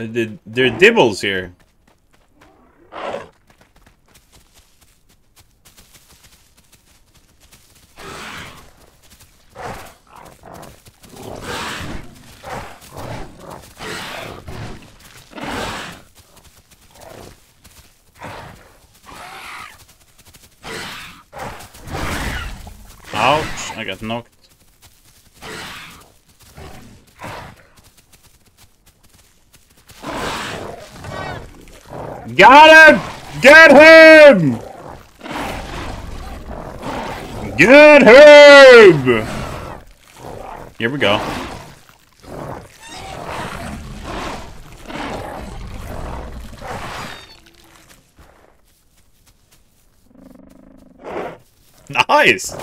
They're dibbles here. Ouch, I got knocked. Got him! Get him! Get him! Here we go. Nice!